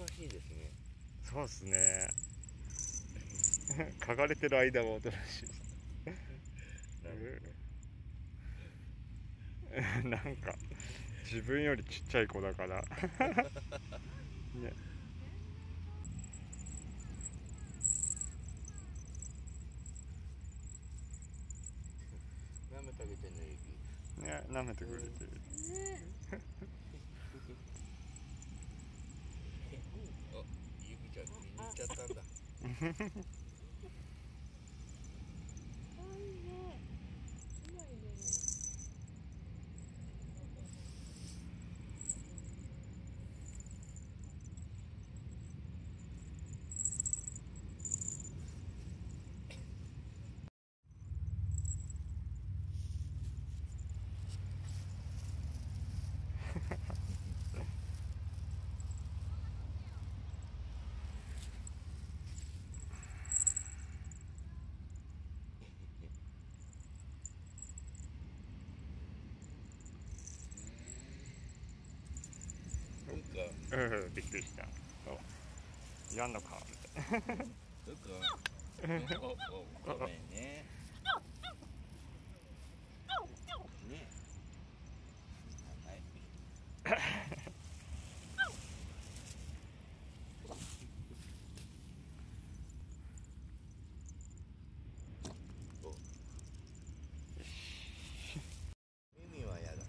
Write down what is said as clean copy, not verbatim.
忙しいですね。そうですね。嗅がれてる間はおとなしいです。なんか自分よりちっちゃい子だからね。舐めてあげてんの、指。ね、舐めてくれてる。あ、指ちゃん気に入っちゃったんだ。うん、びっくりした。やんのかみたいな。ごめんね。ね。耳はやだって。